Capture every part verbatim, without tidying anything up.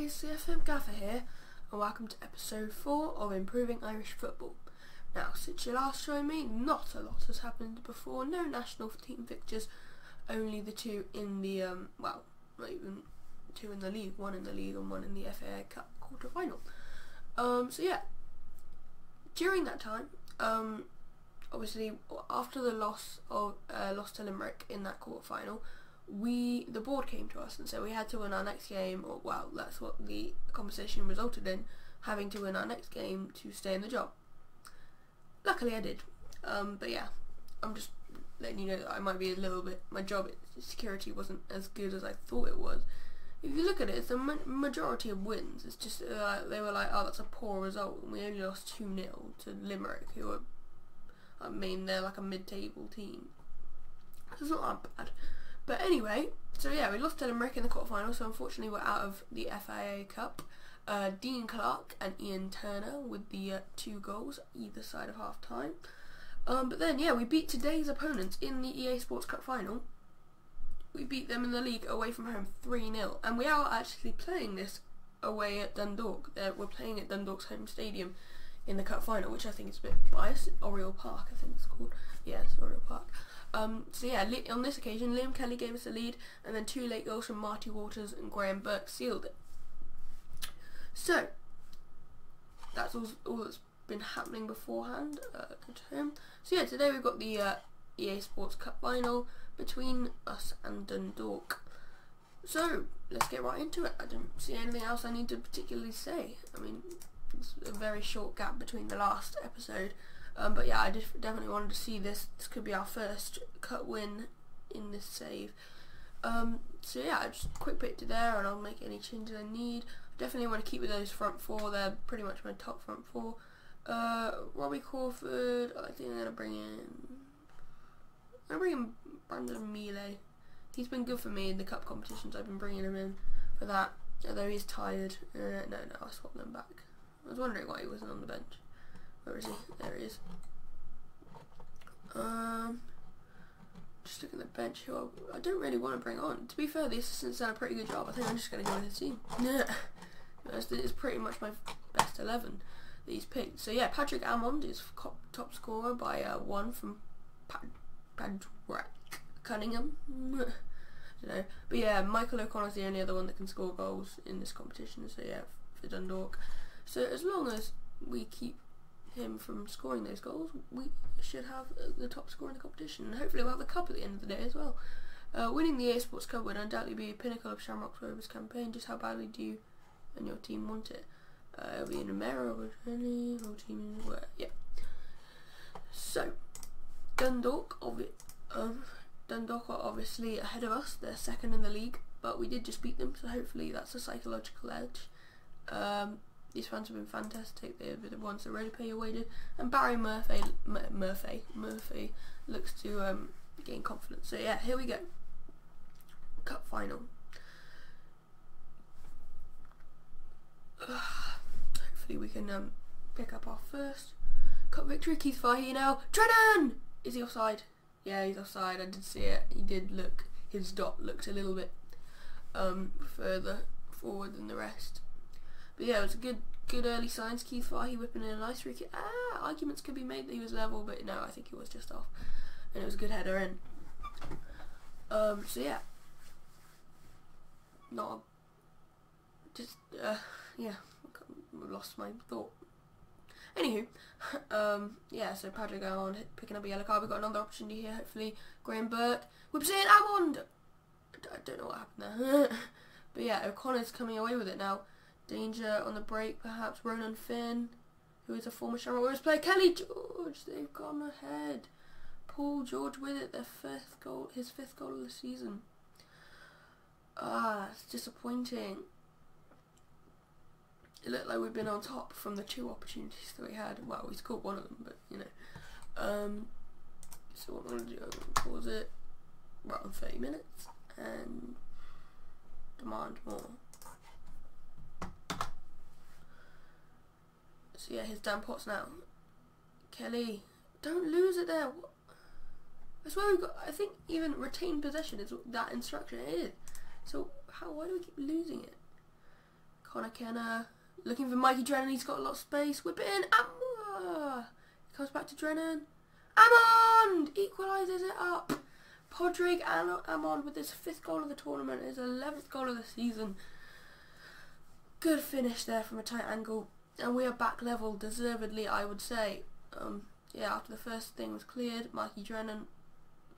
It's the F M Gaffer here, and welcome to episode four of Improving Irish Football. Now, since you last joined me, not a lot has happened before. No national team fixtures, only the two in the, um, well, not even two in the league, one in the league and one in the F A I Cup quarter-final. Um, so yeah, during that time, um, obviously, after the loss of uh, loss to Limerick in that quarter-final, we the board came to us and said we had to win our next game, or well, that's what the competition resulted in, having to win our next game to stay in the job. Luckily I did, um, but yeah, I'm just letting you know that I might be a little bit, my job at security wasn't as good as I thought it was. If you look at it, it's the ma majority of wins, it's just uh, they were like, oh, that's a poor result, and we only lost two nil to Limerick, who are, I mean, they're like a mid-table team, so it's not that bad. But anyway, so yeah, we lost to Limerick in the quarterfinal, so unfortunately we're out of the F A I Cup. Uh, Dean Clark and Ian Turner with the uh, two goals either side of half-time. Um, but then, yeah, we beat today's opponents in the E A Sports Cup final. We beat them in the league away from home three nil. And we are actually playing this away at Dundalk. Uh, we're playing at Dundalk's home stadium in the Cup final, which I think is a bit biased. Oriole Park, I think it's called. Yeah, it's Oriole Park. Um, so yeah, on this occasion, Liam Kelly gave us the lead, and then two late goals from Marty Walters and Graham Burke sealed it. So, that's all, all that's been happening beforehand uh, at home. So yeah, today we've got the uh, E A Sports Cup final between us and Dundalk. So, let's get right into it. I don't see anything else I need to particularly say. I mean, it's a very short gap between the last episode. Um, but yeah, I def definitely wanted to see this. This could be our first cut win in this save. Um, so yeah, I just quick pick to there, and I'll make any changes I need. I definitely want to keep with those front four. They're pretty much my top front four. Uh, Robbie Crawford. I think I'm gonna bring in. I'm bringing in Brandon Mealy. He's been good for me in the cup competitions. I've been bringing him in for that. Although he's tired. Uh, no, no, I'll swap them back. I was wondering why he wasn't on the bench. Where is he? There he is. Um, just look at the bench. Who I, I don't really want to bring on. To be fair, the assistants done a pretty good job. I think I'm just going to go with the team. Yeah, it's pretty much my best eleven that he's picked. So yeah, Pádraig Amond is top scorer by uh, one from Pádraig Cunningham. I don't know, but yeah, Michael O'Connor is the only other one that can score goals in this competition. So yeah, for Dundalk. So as long as we keep him from scoring those goals, we should have the top score in the competition, and hopefully we'll have the cup at the end of the day as well. Uh, winning the E A Sports Cup would undoubtedly be a pinnacle of Shamrock Rovers' campaign. Just how badly do you and your team want it? Uh, it'll be in a mirror with any whole team in the world. Yeah. So Dundalk, obvi um, Dundalk are obviously ahead of us. They're second in the league, but we did just beat them, so hopefully that's a psychological edge. Um, These fans have been fantastic. They were the ones that really pay your wages. And Barry Murphy, M Murphy, Murphy looks to um, gain confidence. So yeah, here we go. Cup final. Uh, hopefully we can um, pick up our first cup victory. Keith Fahey now. Drennan! Is he offside? Yeah, he's offside. I did see it. He did look. His dot looked a little bit um, further forward than the rest. But yeah, it was a good good early signs. Keith Fahey whipping in a nice free kick. Ah, arguments could be made that he was level, but no, I think he was just off. And it was a good header in. Um, so yeah. Not a, just, uh, yeah, I lost my thought. Anywho, um, yeah, so Pádraig Amond picking up a yellow card. We've got another opportunity here, hopefully. Graham Burke whips in, Amond! I don't know what happened there. But yeah, O'Connor's coming away with it now. Danger on the break, perhaps. Ronan Finn, who is a former Shamrock Rovers player. Kelly George, they've gone ahead. Paul George with it, their fifth goal, his fifth goal of the season. Ah, it's disappointing. It looked like we've been on top from the two opportunities that we had. Well, we scored one of them, but you know. Um, so what I'm going to do, I'm going to pause it right on thirty minutes and demand more. So yeah, here's Dan Potts now. Kelly, don't lose it there. What? I swear we got, I think even retained possession is that instruction it is. So how, why do we keep losing it? Connor Kenner looking for Mikey Drennan. He's got a lot of space. Whip it in. Amond. It comes back to Drennan. Amond equalises it up. Pádraig Amond with his fifth goal of the tournament, his eleventh goal of the season. Good finish there from a tight angle, and we are back level, deservedly, I would say. Um, yeah, after the first thing was cleared, Mikey Drennan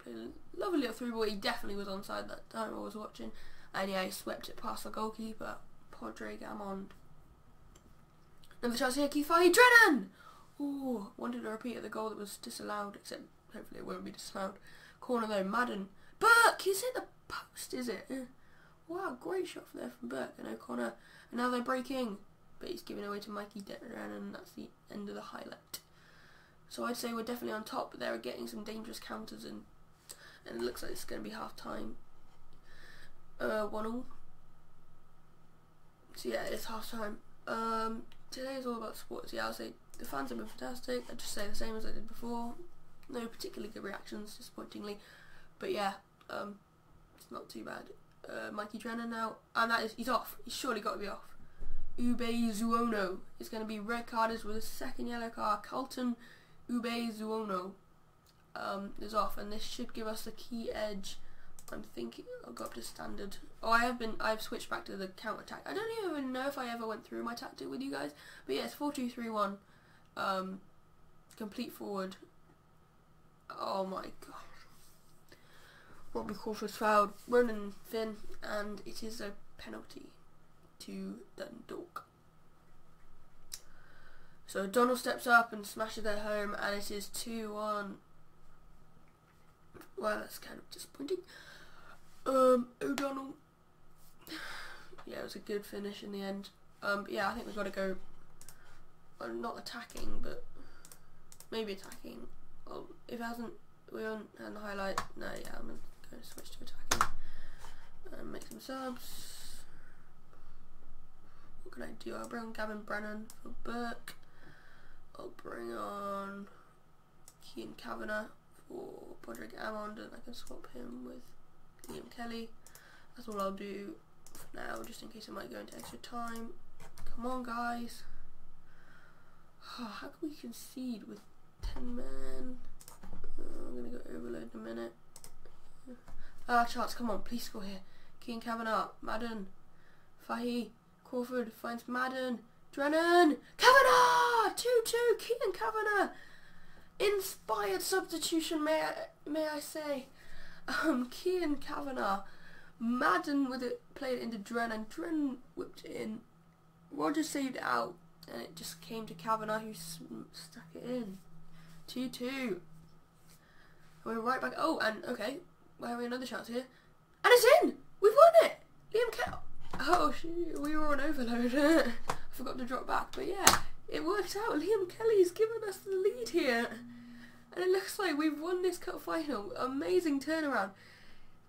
played a lovely little through ball. He definitely was onside that time I was watching, and yeah, he swept it past the goalkeeper, Pádraig Amond. Another chance here, Keith Fahey. Drennan! Ooh, wanted a repeat of the goal that was disallowed, except hopefully it won't be disallowed. Corner though, Madden. Burke! Is it the post, is it? Yeah. Wow, great shot there from Burke and O'Connor. And now they're breaking, but he's giving away to Mikey Drennan, and that's the end of the highlight. So I'd say we're definitely on top, but they're getting some dangerous counters, and and it looks like it's going to be half time. Uh, one all. So yeah, it's half time. Um, today is all about sports. Yeah, I'll say the fans have been fantastic. I'd just say the same as I did before. No particularly good reactions, disappointingly, but yeah, um, it's not too bad. Uh, Mikey Drennan now, and that is, he's off. He's surely got to be off. Ubezuonu is going to be red carded with a second yellow card. Carlton Ubezuonu um, is off, and this should give us a key edge. I'm thinking I'll go up to standard. Oh, I have been. I've switched back to the counter attack. I don't even know if I ever went through my tactic with you guys, but yeah, it's four two three one. Um, complete forward. Oh my gosh. Robbie Crawford fouled Ronan Finn, and it is a penalty to Dundalk. So O'Donnell steps up and smashes it home, and it is two one. Well, that's kind of disappointing. Um, O'Donnell. Yeah, it was a good finish in the end. Um, yeah, I think we've got to go. Well, not attacking, but maybe attacking. Well, if it hasn't, we haven't had the highlight. No, yeah, I'm going to switch to attacking and make some subs. What can I do? I'll bring on Gavin Brennan for Burke. I'll bring on Kian Kavanagh for Pádraig Amond, and I can swap him with Liam Kelly. That's all I'll do for now, just in case I might go into extra time. Come on, guys. Oh, how can we concede with ten men? Oh, I'm going to go overload in a minute. Ah, chance, come on, please score here. Kian Kavanagh, Madden, Fahey, Crawford finds Madden, Drennan, Kavanagh! two two, Kian Kavanagh! Inspired substitution, may I, may I say. Um, Kian Kavanagh, Madden with it, played it into Drennan, Drennan whipped it in, Roger saved it out, and it just came to Kavanagh, who stuck it in. two two. We're right back. Oh, and okay, we're having another chance here, and it's in. We've won it. Liam Kelly. Oh, shoot, we were on overload. I forgot to drop back, but yeah, it worked out. Liam Kelly's given us the lead here, and it looks like we've won this cup final. Amazing turnaround.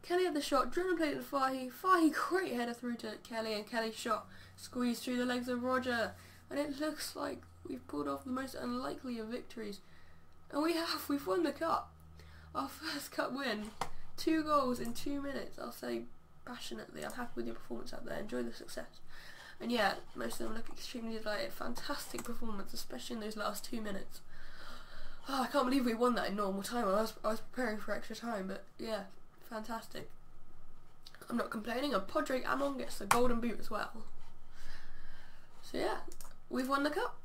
Kelly had the shot. Drennan played it to Fahey. Fahey, great header through to Kelly, and Kelly's shot squeezed through the legs of Roger, and it looks like we've pulled off the most unlikely of victories. And we have, we've won the cup. Our first cup win. Two goals in two minutes, I'll say passionately. I'm happy with your performance out there. Enjoy the success. And yeah, most of them look extremely delighted. Fantastic performance, especially in those last two minutes. Oh, I can't believe we won that in normal time. I was, I was preparing for extra time, but yeah, fantastic. I'm not complaining, and Pádraig Amond gets the golden boot as well. So yeah, we've won the cup.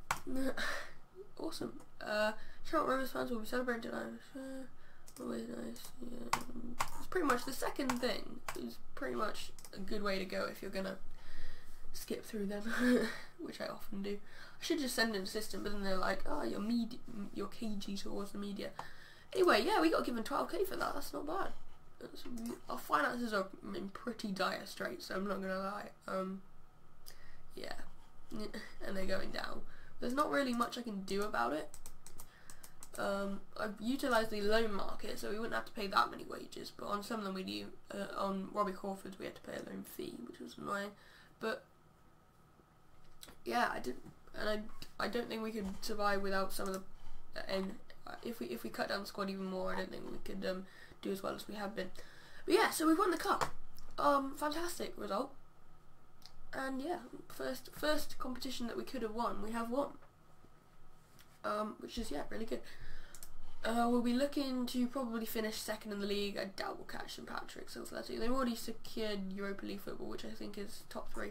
Awesome. Uh, Shamrock Rovers fans will be celebrating tonight. Uh, always nice. Yeah. It's pretty much the second thing. It's pretty much a good way to go if you're gonna skip through them, which I often do. I should just send an assistant, but then they're like, "Oh, you're media, you're cagey towards the media." Anyway, yeah, we got given twelve K for that. That's not bad. That's, our finances are in pretty dire straits, so I'm not gonna lie. Um, yeah, and they're going down. There's not really much I can do about it. Um, I've utilised the loan market, so we wouldn't have to pay that many wages, but on some of them we do. Uh, on Robbie Crawford we had to pay a loan fee, which was annoying. But yeah, I did, and I, I don't think we could survive without some of the. And if we if we cut down the squad even more, I don't think we could um, do as well as we have been. But yeah, so we've won the cup. Um, fantastic result. And yeah, first first competition that we could have won, we have won. Um, which is, yeah, really good. Uh, we'll be looking to probably finish second in the league. I doubt we'll catch St Patrick's Athletic. They've already secured Europa League football, which I think is top three.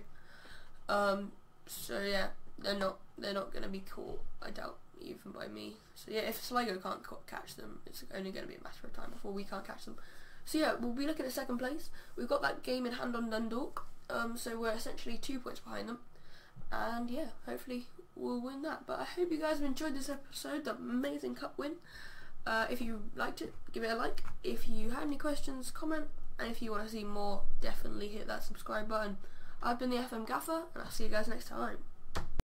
Um, so yeah, they're not they're not going to be caught, I doubt, even by me. So yeah, if Sligo can't catch them, it's only going to be a matter of time before we can't catch them. So yeah, we'll be looking at second place. We've got that game in hand on Dundalk, um, so we're essentially two points behind them. And yeah, hopefully we'll win that. But I hope you guys have enjoyed this episode, the amazing cup win. Uh, if you liked it, give it a like. If you had any questions, comment. And if you want to see more, definitely hit that subscribe button. I've been the F M Gaffer, and I'll see you guys next time.